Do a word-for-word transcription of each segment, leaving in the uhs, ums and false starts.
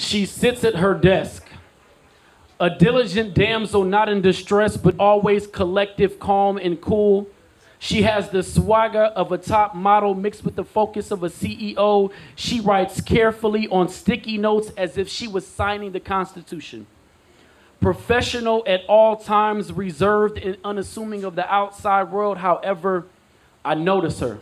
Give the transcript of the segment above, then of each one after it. She sits at her desk, a diligent damsel not in distress, but always collective, calm, and cool. She has the swagger of a top model mixed with the focus of a C E O. She writes carefully on sticky notes as if she was signing the Constitution. Professional at all times, reserved and unassuming of the outside world. However, I notice her.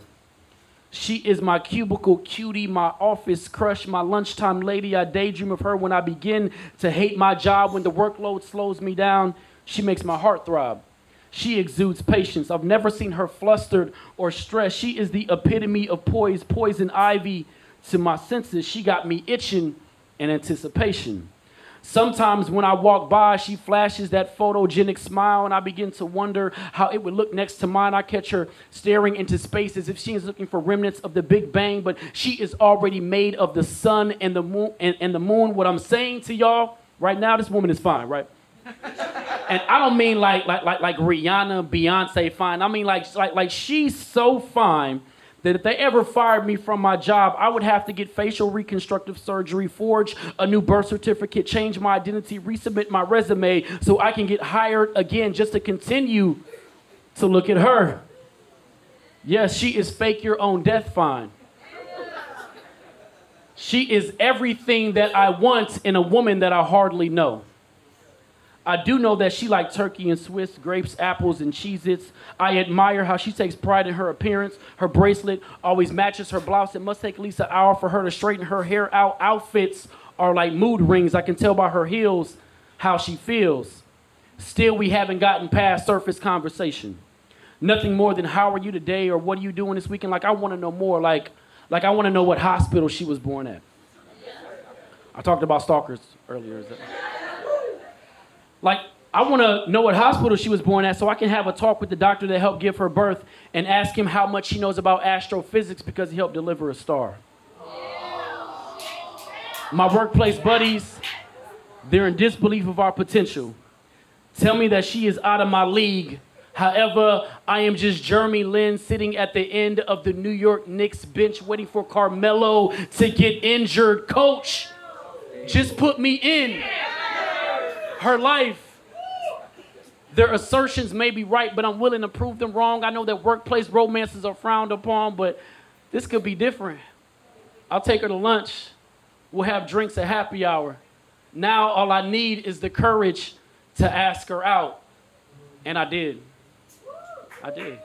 She is my cubicle cutie, my office crush, my lunchtime lady. I daydream of her when I begin to hate my job. When the workload slows me down, she makes my heart throb. She exudes patience. I've never seen her flustered or stressed. She is the epitome of poise, poison ivy to my senses. She got me itching in anticipation. Sometimes when I walk by, she flashes that photogenic smile, and I begin to wonder how it would look next to mine. I catch her staring into space as if she is looking for remnants of the Big Bang, but she is already made of the sun and the moon. And, and the moon. What I'm saying to y'all right now, this woman is fine, right? And I don't mean like like like like Rihanna, Beyonce fine. I mean like like like she's so fine that if they ever fired me from my job, I would have to get facial reconstructive surgery, forge a new birth certificate, change my identity, resubmit my resume so I can get hired again just to continue to look at her. Yes, she is fake your own death fine. She is everything that I want in a woman that I hardly know. I do know that she likes turkey and Swiss, grapes, apples, and Cheez-Its. I admire how she takes pride in her appearance. Her bracelet always matches her blouse. It must take at least an hour for her to straighten her hair out. Outfits are like mood rings. I can tell by her heels how she feels. Still, we haven't gotten past surface conversation. Nothing more than how are you today or what are you doing this weekend? Like, I want to know more. Like, like I want to know what hospital she was born at. I talked about stalkers earlier. Is that Like, I want to know what hospital she was born at so I can have a talk with the doctor that helped give her birth and ask him how much he knows about astrophysics because he helped deliver a star. My workplace buddies, they're in disbelief of our potential. Tell me that she is out of my league. However, I am just Jeremy Lin sitting at the end of the New York Knicks bench waiting for Carmelo to get injured. Coach, just put me in. Her life. Their assertions may be right, but I'm willing to prove them wrong. I know that workplace romances are frowned upon, but this could be different. I'll take her to lunch. We'll have drinks at happy hour. Now all I need is the courage to ask her out. And I did. I did.